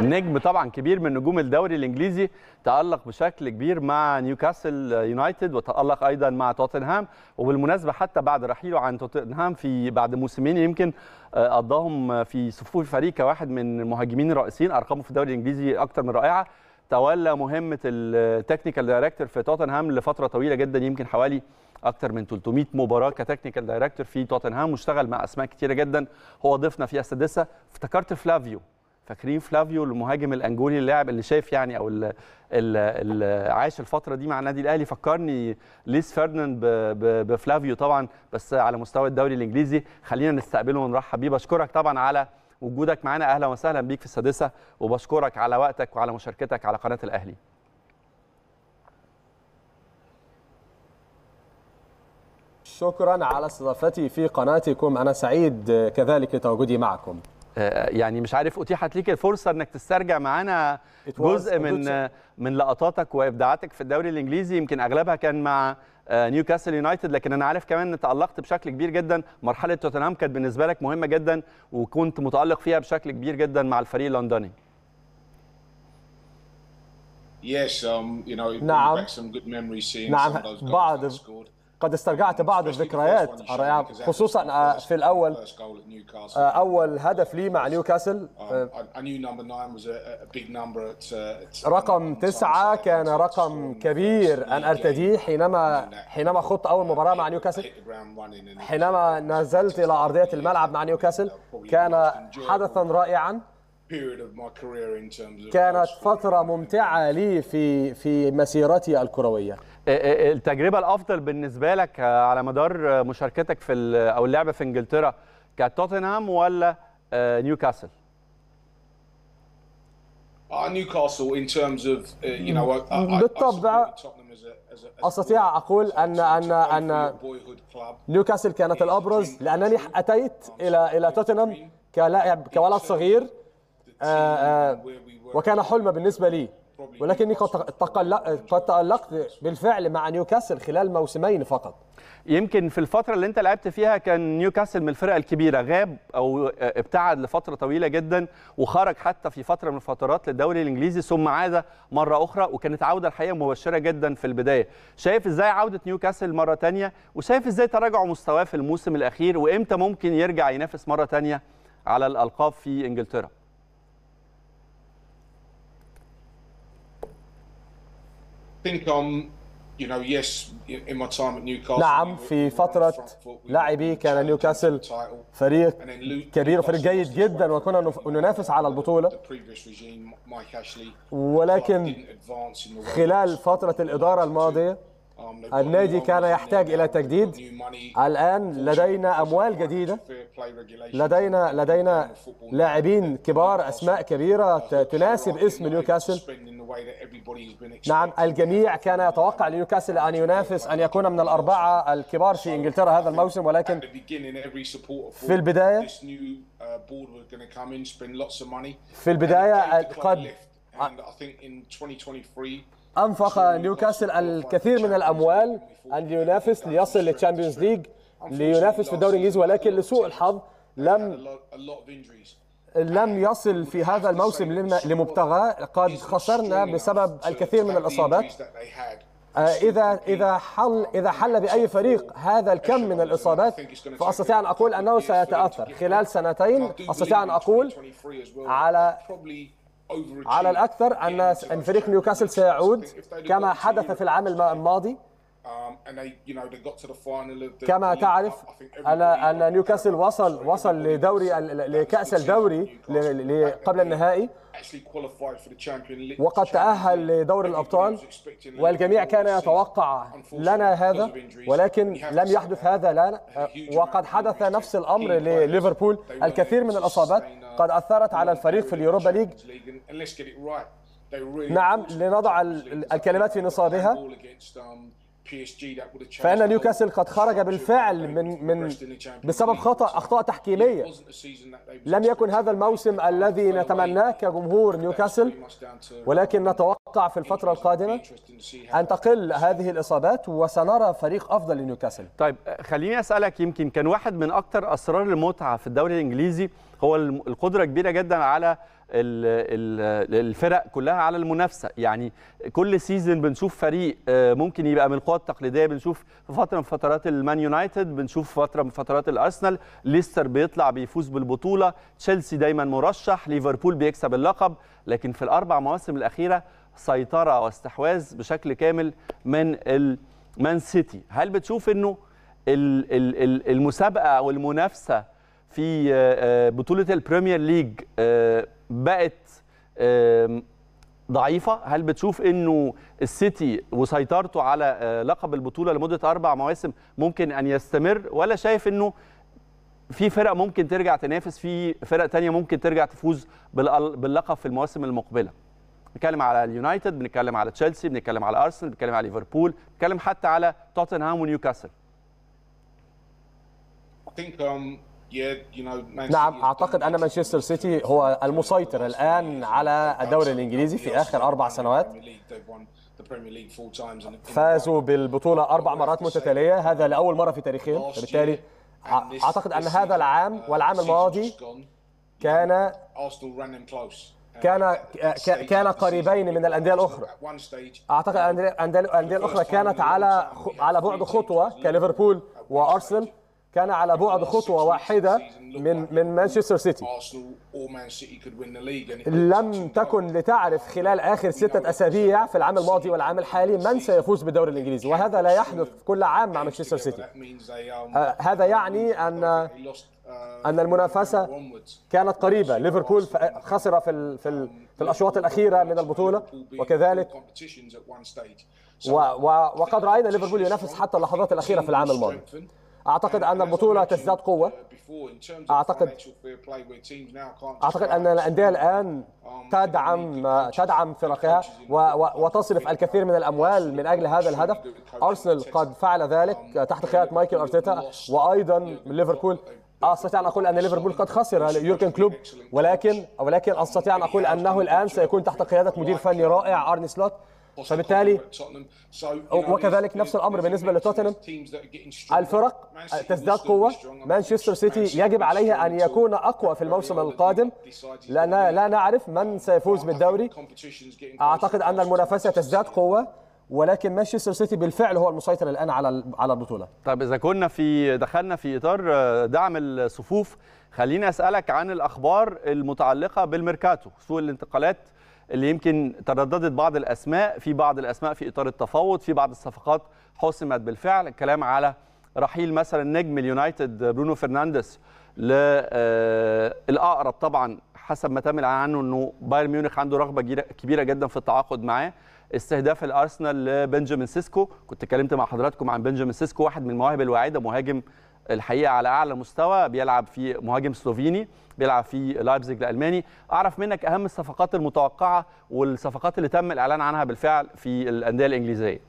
نجم طبعا كبير من نجوم الدوري الانجليزي، تألق بشكل كبير مع نيوكاسل يونايتد وتألق ايضا مع توتنهام. وبالمناسبه حتى بعد رحيله عن توتنهام بعد موسمين يمكن قضاهم في صفوف فريق كواحد من المهاجمين الرئيسيين، ارقامه في الدوري الانجليزي اكثر من رائعه. تولى مهمه التكنيكال دايركتور في توتنهام لفتره طويله جدا، يمكن حوالي اكثر من 300 مباراه كتكنيكال دايركتور في توتنهام، واشتغل مع اسماء كثيره جدا. هو ضيفنا في السادسه. افتكرت فلافيو، فاكرين فلافيو المهاجم الانجولي اللاعب اللي شايف يعني او اللي عايش الفتره دي مع النادي الاهلي. فكرني لويس فيرديناند بفلافيو طبعا، بس على مستوى الدوري الانجليزي. خلينا نستقبله ونرحب بيه. بشكرك طبعا على وجودك معانا، اهلا وسهلا بيك في السادسه، وبشكرك على وقتك وعلى مشاركتك على قناه الاهلي. شكرا على استضافتي في قناتكم، انا سعيد كذلك لتواجدي معكم. يعني مش عارف اتيحت ليك الفرصه انك تسترجع معانا جزء من لقطاتك وابداعاتك في الدوري الانجليزي، يمكن اغلبها كان مع نيوكاسل يونايتد، لكن انا عارف كمان ان تألقت بشكل كبير جدا. مرحله توتنهام كانت بالنسبه لك مهمه جدا وكنت متألق فيها بشكل كبير جدا مع الفريق اللندني. نعم، قد استرجعت بعض الذكريات الرائعة، خصوصا في الأول أول هدف لي مع نيوكاسل. رقم 9 كان رقم كبير أن أرتديه حينما خضت أول مباراة مع نيوكاسل. حينما نزلت إلى أرضية الملعب مع نيوكاسل كان حدثا رائعا، كانت فترة ممتعة لي في مسيرتي الكروية. التجربة الأفضل بالنسبة لك على مدار مشاركتك في أو اللعبة في إنجلترا كانت توتنهام ولا نيوكاسل؟ بالطبع أستطيع أقول أن نيوكاسل كانت الأبرز، لأنني أتيت إلى توتنهام كلاعب كولد صغير، وكان حلم بالنسبة لي، ولكني قد تألقت بالفعل مع نيوكاسل خلال موسمين فقط. يمكن في الفترة اللي أنت لعبت فيها كان نيوكاسل من الفرق الكبيرة، غاب أو ابتعد لفترة طويلة جدا وخرج حتى في فترة من الفترات للدوري الإنجليزي ثم عاد مرة أخرى، وكانت عودة الحقيقة مبشرة جدا في البداية. شايف إزاي عودة نيوكاسل مرة تانية، وشايف إزاي تراجع مستواه في الموسم الأخير، وإمتى ممكن يرجع ينافس مرة تانية على الألقاب في إنجلترا؟ نعم، في فترة لعبي كان نيوكاسل فريق كبير وفريق جيد جدا، وكنا ننافس على البطولة، ولكن خلال فترة الإدارة الماضية النادي كان يحتاج إلى تجديد. الآن لدينا أموال جديدة، لدينا لاعبين كبار، أسماء كبيرة تناسب اسم نيوكاسل. نعم، الجميع كان يتوقع لنيوكاسل أن ينافس، أن يكون من الأربعة الكبار في إنجلترا هذا الموسم، ولكن في البداية قد أنفق نيوكاسل الكثير من الأموال أن ينافس ليصل للتشامبيونز ليج، لينافس في الدوري الإنجليزي، ولكن لسوء الحظ لم يصل في هذا الموسم لمبتغاه. قد خسرنا بسبب الكثير من الإصابات. إذا حل بأي فريق هذا الكم من الإصابات فأستطيع أن أقول أنه سيتأثر خلال سنتين. أستطيع أن أقول على الأكثر أن فريق نيوكاسل سيعود كما حدث في العام الماضي. كما تعرف أن نيوكاسل وصل لكأس الدوري قبل النهائي، وقد تأهل لدور الأبطال، والجميع كان يتوقع لنا هذا، ولكن لم يحدث هذا لنا. وقد حدث نفس الأمر لليفربول، الكثير من الإصابات قد أثرت على الفريق في اليوروبا ليج. نعم، لنضع الكلمات في نصابها، فإن نيوكاسل قد خرج بالفعل من بسبب أخطاء تحكيمية. لم يكن هذا الموسم الذي نتمناه كجمهور نيوكاسل، ولكن نتوقع في الفترة القادمة أن تقل هذه الإصابات وسنرى فريق أفضل لنيوكاسل. طيب، خليني أسألك، يمكن كان واحد من أكثر أسرار المتعة في الدوري الإنجليزي هو القدرة كبيرة جدا على الفرق كلها على المنافسه. يعني كل سيزون بنشوف فريق ممكن يبقى من القوى التقليديه، بنشوف في فتره من فترات المان يونايتد، بنشوف فتره من فترات الارسنال، ليستر بيطلع بيفوز بالبطوله، تشيلسي دايما مرشح، ليفربول بيكسب اللقب. لكن في الاربع مواسم الاخيره سيطره واستحواذ بشكل كامل من المان سيتي. هل بتشوف انه المسابقه والمنافسه في بطوله البريمير ليج بقت ضعيفه؟ هل بتشوف انه السيتي وسيطرته على لقب البطوله لمده اربع مواسم ممكن ان يستمر، ولا شايف انه في فرق ممكن ترجع تنافس، في فرق تانية ممكن ترجع تفوز باللقب في المواسم المقبله؟ بنتكلم على اليونايتد، بنتكلم على تشيلسي، بنتكلم على ارسنال، بنتكلم على ليفربول، بنتكلم حتى على توتنهام ونيوكاسل. نعم، أعتقد أن مانشستر سيتي هو المسيطر الآن على الدوري الإنجليزي في آخر 4 سنوات. فازوا بالبطولة 4 مرات متتالية، هذا لأول مرة في تاريخهم. وبالتالي أعتقد أن هذا العام والعام الماضي كان قريبين من الأندية الأخرى. أعتقد أن الأندية الأخرى كانت على بعد خطوة، كليفربول وأرسنال كان على بعد خطوة واحدة من مانشستر سيتي. لم تكن لتعرف خلال آخر 6 أسابيع في العام الماضي والعام الحالي من سيفوز بالدوري الإنجليزي، وهذا لا يحدث كل عام مع مانشستر سيتي. هذا يعني أن المنافسة كانت قريبة. ليفربول خسر في الأشواط الأخيرة من البطولة، وكذلك وقد رأينا ليفربول ينافس حتى اللحظات الأخيرة في العام الماضي. أعتقد أن البطولة تزداد قوة. أعتقد أن الأندية الآن تدعم فرقها وتصرف الكثير من الأموال من أجل هذا الهدف. أرسنال قد فعل ذلك تحت قيادة مايكل أرتيتا، وأيضا ليفربول. أستطيع أن أقول أن ليفربول قد خسر يورجن كلوب، ولكن أستطيع أن أقول أنه الآن سيكون تحت قيادة مدير فني رائع أرني سلوت. فبالتالي وكذلك نفس الأمر بالنسبة لتوتنهام. الفرق تزداد قوة. مانشستر سيتي يجب عليها أن يكون أقوى في الموسم القادم، لأن لا نعرف من سيفوز بالدوري. أعتقد أن المنافسة تزداد قوة، ولكن مانشستر سيتي بالفعل هو المسيطر الآن على البطولة. طيب، إذا كنا دخلنا في إطار دعم الصفوف، خليني أسألك عن الأخبار المتعلقة بالميركاتو، سوق الانتقالات اللي يمكن ترددت بعض الأسماء في إطار التفاوض، في بعض الصفقات حسمت بالفعل. الكلام على رحيل مثلا نجم اليونايتد برونو فرنانديز للأقرب، طبعا حسب ما تم الإعلان عنه أنه بايرن ميونخ عنده رغبة كبيرة جدا في التعاقد معاه. استهداف الأرسنال لبنجامين سيسكو، كنت اتكلمت مع حضراتكم عن بنجامين سيسكو، واحد من المواهب الواعدة، مهاجم الحقيقة على أعلى مستوى، بيلعب في مهاجم سلوفيني، بيلعب في لايبزيج الألماني. أعرف منك أهم الصفقات المتوقعة والصفقات اللي تم الإعلان عنها بالفعل في الأندية الإنجليزية.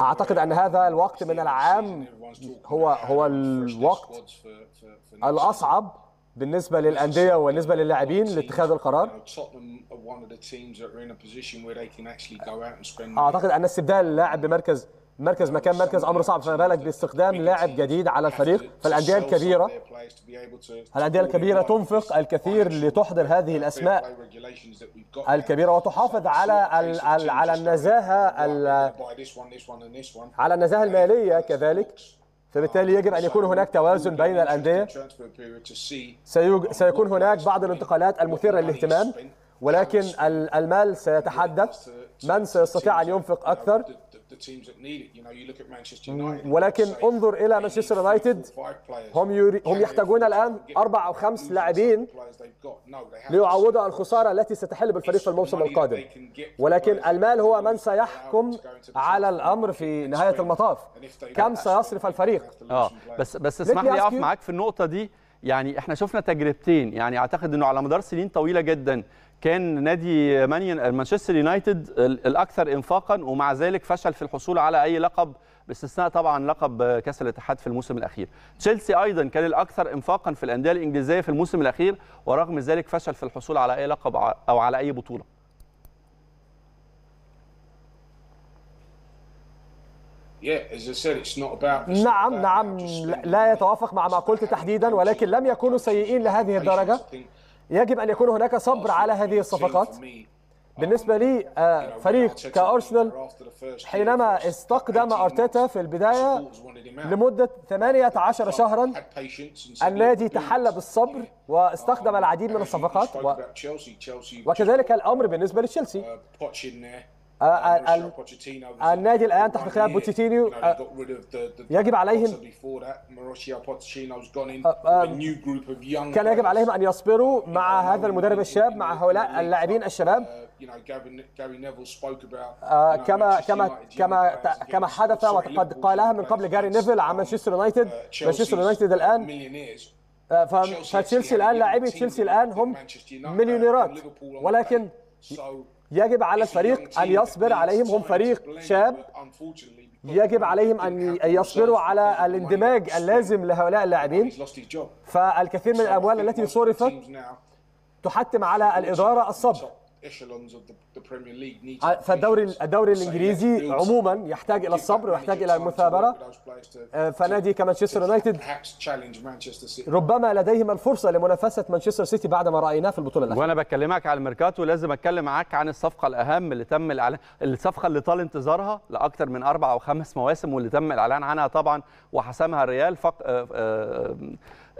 أعتقد أن هذا الوقت من العام هو الوقت الأصعب بالنسبة للأندية وبالنسبة للاعبين لاتخاذ القرار. أعتقد أن استبدال اللاعب بمركز مركز أمر صعب، فما بالك باستخدام لاعب جديد على الفريق. فالأندية الكبيرة تنفق الكثير لتحضر هذه الأسماء الكبيرة وتحافظ على النزاهة المالية كذلك. فبالتالي يجب أن يكون هناك توازن بين الأندية. سيكون هناك بعض الانتقالات المثيرة للاهتمام، ولكن المال سيتحدث، من سيستطيع أن ينفق أكثر. ولكن انظر إلى مانشستر يونايتد، هم يحتاجون الآن 4 أو 5 لاعبين ليعوضوا الخسارة التي ستحل بالفريق في الموسم القادم، ولكن المال هو من سيحكم على الأمر في نهاية المطاف، كم سيصرف الفريق. بس اسمح لي أقف معاك في النقطة دي. يعني احنا شفنا تجربتين، يعني أعتقد أنه على مدار سنين طويلة جدا كان نادي مانشستر يونايتد الأكثر إنفاقا، ومع ذلك فشل في الحصول على أي لقب، باستثناء طبعا لقب كأس الاتحاد في الموسم الأخير. تشيلسي أيضا كان الأكثر إنفاقا في الأندية الإنجليزية في الموسم الأخير، ورغم ذلك فشل في الحصول على أي لقب أو على أي بطولة. نعم نعم لا يتوافق مع معقولة تحديدا، ولكن لم يكونوا سيئين لهذه الدرجة. يجب أن يكون هناك صبر على هذه الصفقات. بالنسبة لي فريق كأرسنال حينما استقدم أرتيتا في البداية لمدة 18 شهرا النادي تحلى بالصبر واستخدم العديد من الصفقات، وكذلك الأمر بالنسبة لتشيلسي. النادي الآن تحت خلافة بوتشيتينو، يجب عليهم كان يجب عليهم أن يصبروا مع هذا المدرب الشاب، مع هؤلاء اللاعبين الشباب، كما حدث وقد قالها من قبل جاري نيفل عن مانشستر يونايتد. مانشستر يونايتد الآن فتشيلسي الآن لاعبي تشيلسي الآن هم مليونيرات، ولكن يجب على الفريق أن يصبر عليهم. هم فريق شاب، يجب عليهم أن يصبروا على الاندماج اللازم لهؤلاء اللاعبين. فالكثير من الأموال التي صرفت تحتم على الإدارة الصبر. فالدوري الإنجليزي عموما يحتاج إلى الصبر ويحتاج إلى المثابرة. فنادي كمانشستر يونايتد ربما لديهم الفرصة لمنافسة مانشستر سيتي بعد ما رأيناه في البطولة الأخيرة. وأنا بكلمك على الميركاتو لازم أتكلم معاك عن الصفقة الأهم اللي تم الإعلان، الصفقة اللي طال انتظارها لأكثر من 4 أو 5 مواسم واللي تم الإعلان عنها طبعا وحسمها الريال،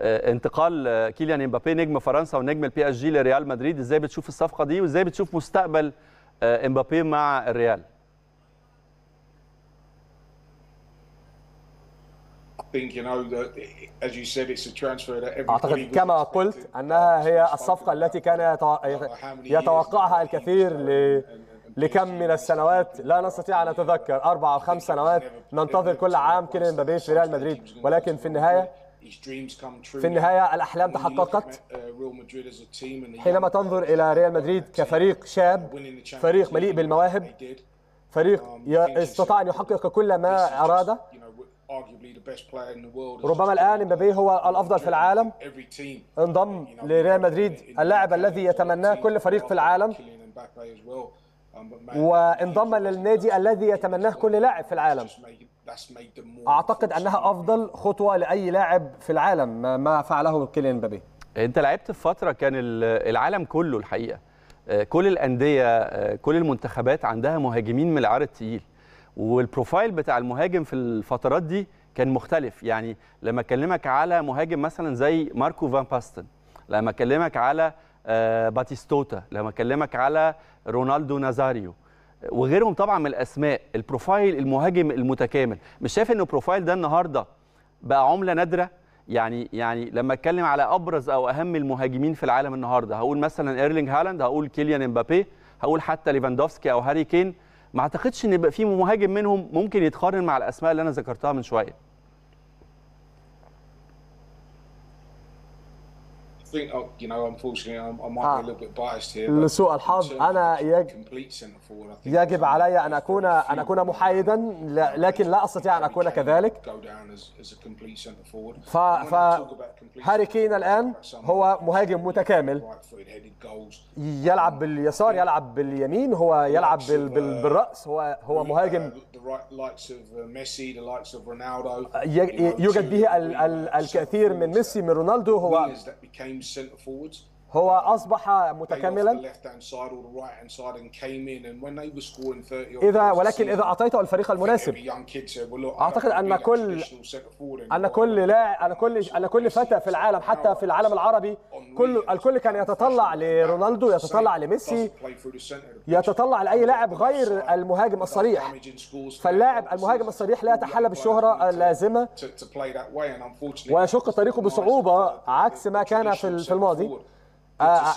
انتقال كيليان امبابي نجم فرنسا ونجم البي اس جي لريال مدريد. ازاي بتشوف الصفقه دي وازاي بتشوف مستقبل امبابي مع الريال؟ أعتقد كما قلت انها هي الصفقه التي كان يتوقعها الكثير لكم من السنوات. لا نستطيع أن نتذكر 4 أو 5 سنوات ننتظر كل عام كيليان امبابي في ريال مدريد، ولكن في النهاية الأحلام تحققت حينما تنظر إلى ريال مدريد كفريق شاب، فريق مليء بالمواهب، فريق استطاع أن يحقق كل ما أراده. ربما الآن امبابي هو الأفضل في العالم، انضم لريال مدريد اللاعب الذي يتمناه كل فريق في العالم، وانضم للنادي الذي يتمناه كل لاعب في العالم. أعتقد أنها أفضل خطوة لأي لاعب في العالم ما فعله كيليان مبابي. أنت لعبت في فترة كان العالم كله الحقيقة، كل الأندية كل المنتخبات عندها مهاجمين من العار التقيل، والبروفايل بتاع المهاجم في الفترات دي كان مختلف. يعني لما أكلمك على مهاجم مثلا زي ماركو فان باستن، لما أكلمك على باتيستوتا، لما أكلمك على رونالدو نازاريو وغيرهم طبعا من الاسماء، البروفايل المهاجم المتكامل. مش شايف ان البروفايل ده النهارده بقى عمله نادره؟ يعني لما اتكلم على ابرز او اهم المهاجمين في العالم النهارده هقول مثلا ايرلينج هالاند، هقول كيليان امبابي، هقول حتى ليفاندوفسكي او هاري كين. ما اعتقدش ان يبقى في مهاجم منهم ممكن يتقارن مع الاسماء اللي انا ذكرتها من شويه. لسوء الحظ أنا يجب علي أن أكون محايدا، لكن لا أستطيع أن أكون كذلك. فهاري كين الآن هو مهاجم متكامل، يلعب باليسار، يلعب باليمين، هو يلعب بالرأس، هو مهاجم. يوجد به الكثير من ميسي من رونالدو. هو أصبح متكاملا. ولكن إذا أعطيته الفريق المناسب، أعتقد أن كل فتى في العالم، حتى في العالم العربي، الكل كان يتطلع لرونالدو، يتطلع لميسي، يتطلع لأي لاعب غير المهاجم الصريح. فاللاعب المهاجم الصريح لا يتحلى بالشهرة اللازمة ويشق طريقه بصعوبة، عكس ما كان في الماضي،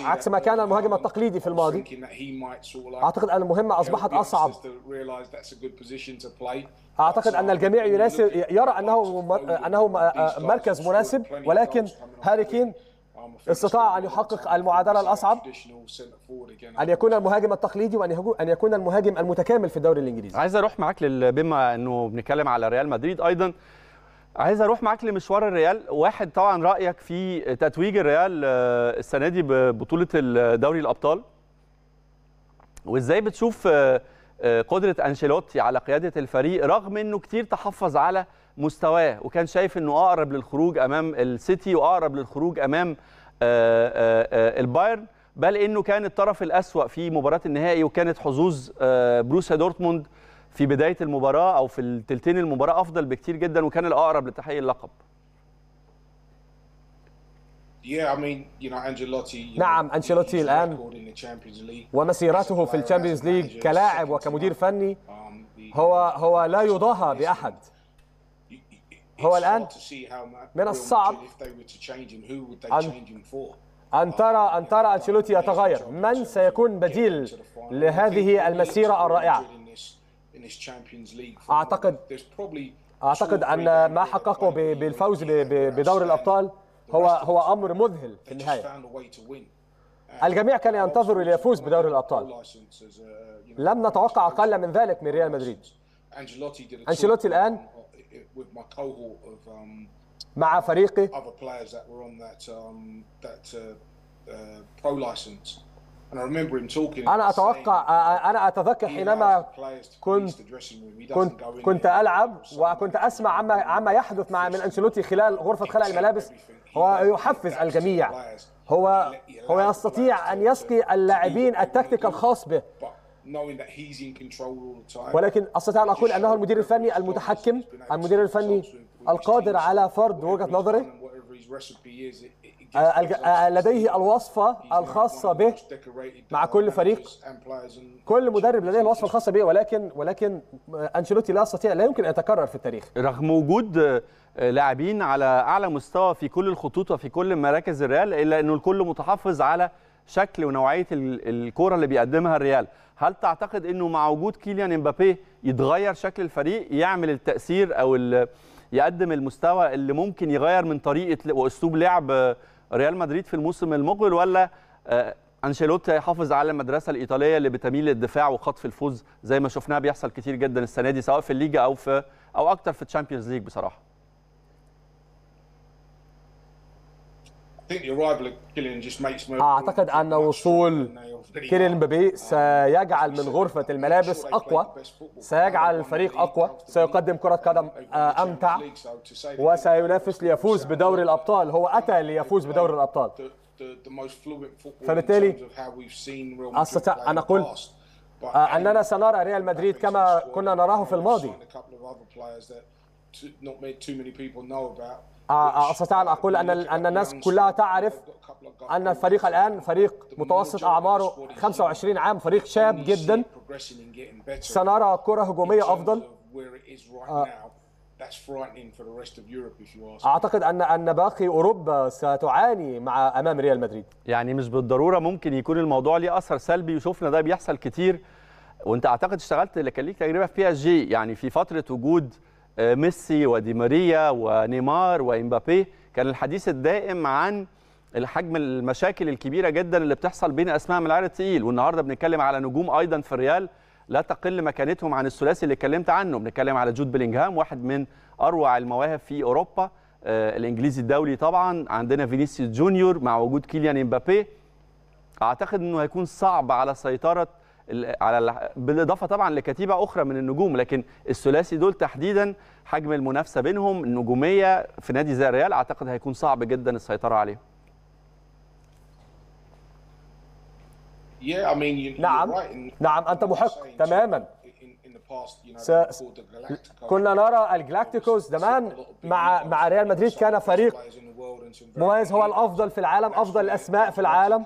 عكس ما كان المهاجم التقليدي في الماضي. أعتقد أن المهمة أصبحت أصعب. أعتقد أن الجميع يرى أنه مركز مناسب، ولكن هاري كين استطاع أن يحقق المعادلة الأصعب، أن يكون المهاجم التقليدي وأن يكون المهاجم المتكامل في الدوري الإنجليزي. عايز أروح معاك بما أنه بنتكلم على ريال مدريد أيضا، عايز اروح معاك لمشوار الريال. واحد طبعا رايك في تتويج الريال السنه دي ببطوله دوري الابطال، وازاي بتشوف قدرة أنشيلوتي على قيادة الفريق، رغم أنه كتير تحفظ على مستواه وكان شايف أنه أقرب للخروج أمام السيتي وأقرب للخروج أمام البايرن، بل أنه كان الطرف الأسوأ في مباراة النهائي، وكانت حظوظ بروسيا دورتموند في بداية المباراة أو في التلتين المباراة أفضل بكتير جدا، وكان الأقرب لتحقيق اللقب. نعم أنشيلوتي الآن ومسيرته في الشامبيونز ليج كلاعب وكمدير فني هو لا يضاهى بأحد. هو الآن من الصعب أن ترى أنشيلوتي يتغير. من سيكون بديل لهذه المسيرة الرائعة؟ أعتقد أن ما حققه بالفوز بدور الأبطال هو أمر مذهل في النهاية. الجميع كان ينتظر ليفوز بدوري الأبطال، لم نتوقع أقل من ذلك من ريال مدريد. أنشيلوتي الآن مع فريقي أنا أتذكر حينما كنت ألعب وكنت أسمع عما يحدث من أنشيلوتي خلال غرفة خلع الملابس. هو يحفز الجميع، هو يستطيع أن يسقي اللاعبين التكتيك الخاص به، ولكن أستطيع أن أقول أنه المدير الفني المتحكم، المدير الفني القادر على فرض وجهة نظره، لديه الوصفة الخاصة به مع كل فريق، كل مدرب لديه الوصفة الخاصة به، ولكن أنشيلوتي لا يمكن أن يتكرر في التاريخ. رغم وجود لاعبين على أعلى مستوى في كل الخطوط وفي كل مراكز الريال، إلا أنه الكل متحفظ على شكل ونوعية الكرة اللي بيقدمها الريال. هل تعتقد أنه مع وجود كيليان امبابي يتغير شكل الفريق، يعمل التأثير أو يقدم المستوى اللي ممكن يغير من طريقة وأسلوب لعب ريال مدريد في الموسم المقبل، ولا أنشيلوتي هيحافظ على المدرسة الإيطالية اللي بتميل للدفاع وخطف الفوز زي ما شفناها بيحصل كتير جدا السنة دي، سواء في الليجا أو أكتر في الشامبيونز ليج؟ بصراحة أعتقد أن وصول كيليان مبابي سيجعل من غرفة الملابس أقوى، سيجعل الفريق أقوى، سيقدم كرة قدم أمتع، وسينافس ليفوز بدوري الأبطال. هو أتى ليفوز بدوري الأبطال، فبالتالي أستطيع أن أقول أننا سنرى ريال مدريد كما كنا نراه في الماضي. أستطيع أن أقول أن الناس كلها تعرف أن الفريق الآن فريق متوسط أعماره 25 عام، فريق شاب جدا. سنرى كرة هجومية أفضل. أعتقد أن باقي أوروبا ستعاني أمام ريال مدريد. يعني مش بالضرورة ممكن يكون الموضوع ليه أثر سلبي، وشوفنا ده بيحصل كتير. وأنت أعتقد اشتغلت كان ليك تجربة في PSG، يعني في فترة وجود ميسي ودي ماريا ونيمار وإمبابي كان الحديث الدائم عن حجم المشاكل الكبيرة جدا اللي بتحصل بين أسماء من العيار الثقيل، والنهارده بنتكلم على نجوم أيضا في الريال لا تقل مكانتهم عن الثلاثي اللي اتكلمت عنه. بنتكلم على جود بيلينغهام، واحد من أروع المواهب في أوروبا، الإنجليزي الدولي طبعا. عندنا فينيسيوس جونيور مع وجود كيليان امبابي. أعتقد أنه هيكون صعب على سيطرة بالإضافة طبعا لكتيبة أخرى من النجوم، لكن الثلاثي دول تحديدا حجم المنافسة بينهم النجومية في نادي زي الريال أعتقد هيكون صعب جدا السيطرة عليهم. نعم أنت محق تماما. كنا نرى الجلاكتيكوس زمان مع ريال مدريد، كان فريق مميز، هو الأفضل في العالم، أفضل الأسماء في العالم،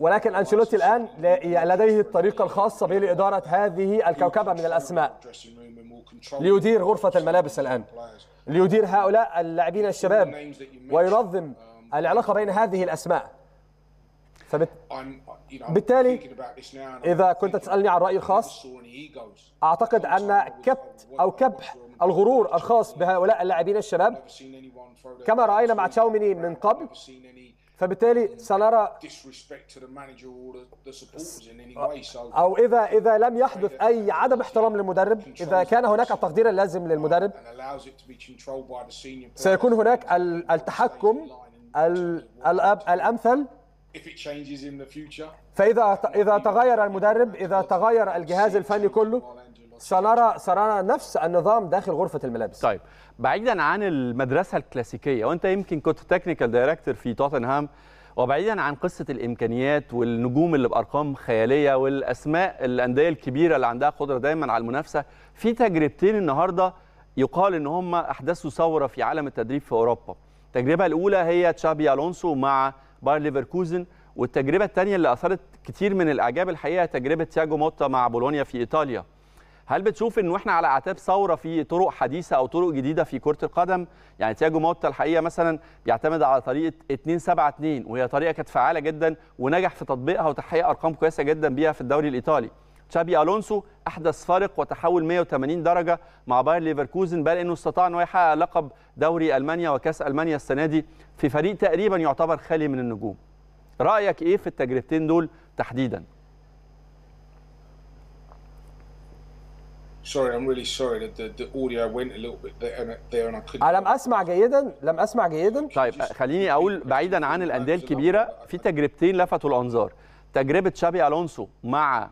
ولكن أنشيلوتي الآن لديه الطريقة الخاصة به لإدارة هذه الكوكبة من الأسماء، ليدير غرفة الملابس الآن، ليدير هؤلاء اللاعبين الشباب وينظم العلاقة بين هذه الأسماء. بالتالي إذا كنت تسألني عن رأيي الخاص، أعتقد أن كبح الغرور الخاص بهؤلاء اللاعبين الشباب كما رأينا مع تشاوميني من قبل، فبالتالي سنرى أو إذا لم يحدث أي عدم احترام للمدرب، إذا كان هناك التقدير اللازم للمدرب، سيكون هناك التحكم الأمثل فإذا تغير المدرب، إذا تغير الجهاز الفني كله، سنرى نفس النظام داخل غرفة الملابس. طيب بعيدا عن المدرسة الكلاسيكية، وأنت يمكن كنت تكنيكال دايركتور في توتنهام، وبعيدا عن قصة الإمكانيات والنجوم اللي بأرقام خيالية والأسماء الأندية الكبيرة اللي عندها قدرة دايما على المنافسة، في تجربتين النهاردة يقال إن هم أحدثوا ثورة في عالم التدريب في أوروبا. التجربة الأولى هي تشابي ألونسو مع باير ليفركوزن، والتجربة الثانية اللي أثارت كتير من الإعجاب الحقيقة تجربة تياجو موتا مع بولونيا في إيطاليا. هل بتشوف إن إحنا على أعتاب ثورة في طرق حديثة أو طرق جديدة في كرة القدم؟ يعني تياجو موتا الحقيقة مثلا بيعتمد على طريقة 2-7-2، وهي طريقة كانت فعالة جدا ونجح في تطبيقها وتحقيق أرقام كويسة جدا بيها في الدوري الإيطالي. تشابي ألونسو أحدث فارق وتحول 180 درجة مع باير ليفركوزن، بل إنه استطاع أنه يحقق لقب دوري ألمانيا وكأس ألمانيا السنة دي في فريق تقريبا يعتبر خالي من النجوم. رأيك إيه في التجربتين دول تحديدا؟ لم أسمع جيدا. طيب خليني أقول بعيدا عن الأندية الكبيرة، في تجربتين لفتوا الأنظار، تجربة تشابي ألونسو مع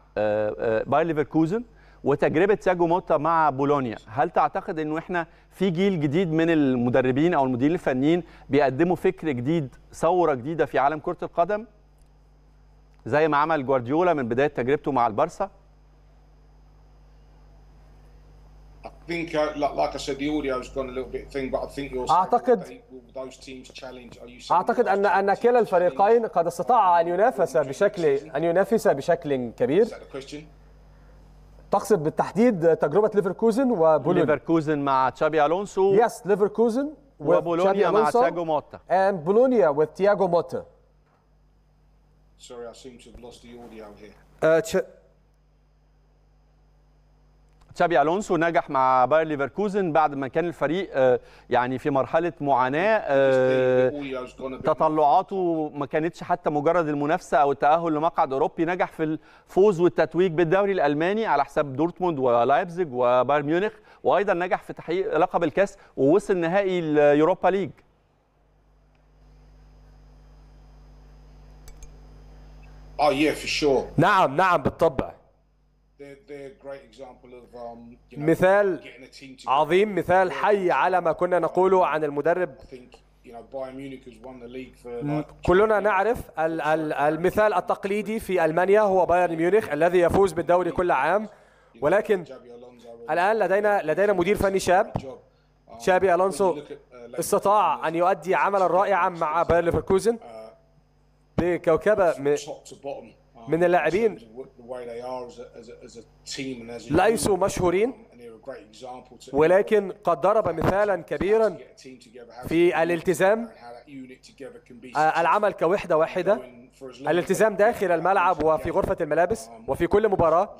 باير ليفركوزن وتجربة تياجو موتا مع بولونيا. هل تعتقد أنه إحنا في جيل جديد من المدربين أو المديرين الفنيين بيقدموا فكر جديد، ثورة جديدة في عالم كرة القدم زي ما عمل جوارديولا من بداية تجربته مع البارسا؟ أعتقد أن كلا الفريقين قد استطاع أن ينافس بشكل كبير. تقصد بالتحديد تجربة ليفركوزن وبولونيا؟ ليفركوزن مع تشابي ألونسو. يس، ليفركوزن وبولونيا مع تياجو موتا. and بولونيا with تياجو موتا. Sorry, I seem to have lost the audio here. تشابي ألونسو نجح مع باير ليفركوزن بعد ما كان الفريق يعني في مرحلة معاناة، تطلعاته ما كانتش حتى مجرد المنافسة أو التأهل لمقعد أوروبي، نجح في الفوز والتتويج بالدوري الألماني على حساب دورتموند ولايبزيج وبايرن ميونخ، وأيضا نجح في تحقيق لقب الكاس ووصل نهائي اليوروبا ليج. نعم بالطبع، مثال عظيم، مثال حي على ما كنا نقوله عن المدرب. كلنا نعرف المثال التقليدي في ألمانيا هو بايرن ميونخ الذي يفوز بالدوري كل عام، ولكن الآن لدينا مدير فني شاب، تشابي ألونسو استطاع أن يؤدي عملا رائعا مع باير ليفركوزن بكوكبة من اللاعبين ليسوا مشهورين، ولكن قد ضرب مثالا كبيرا في الالتزام، العمل كوحدة واحدة، الالتزام داخل الملعب وفي غرفة الملابس وفي كل مباراة.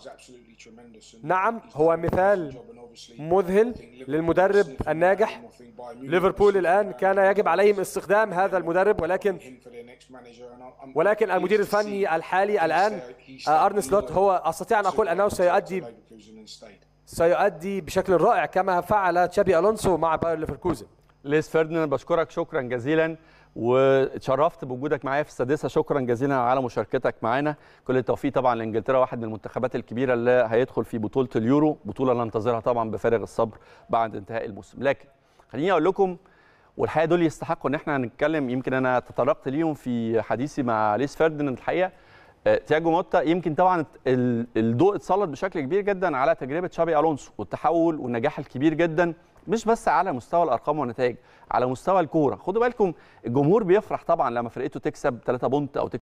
نعم هو مثال مذهل للمدرب الناجح. ليفربول الآن كان يجب عليهم استخدام هذا المدرب، ولكن المدير الفني الحالي الآن أرن سلوت هو، أستطيع أن أقول أنه سيؤدي بشكل رائع كما فعل تشابي ألونسو مع باير ليفركوزن. لويس فرديناند، بشكرك شكرا جزيلا، وتشرفت بوجودك معايا في السادسه. شكرا جزيلا على مشاركتك معانا. كل التوفيق طبعا لانجلترا، واحد من المنتخبات الكبيره اللي هيدخل في بطوله اليورو، بطوله ننتظرها طبعا بفارغ الصبر بعد انتهاء الموسم. لكن خليني اقول لكم، والحقيقه دول يستحقوا ان احنا نتكلم، يمكن انا تطرقت ليهم في حديثي مع لويس فرديناند. الحقيقه تياجو موتا يمكن طبعا الضوء اتسلط بشكل كبير جدا على تجربه تشابي الونسو والتحول والنجاح الكبير جدا، مش بس على مستوى الارقام والنتائج، على مستوى الكوره. خدوا بالكم الجمهور بيفرح طبعا لما فرقته تكسب 3 بونت او تكسب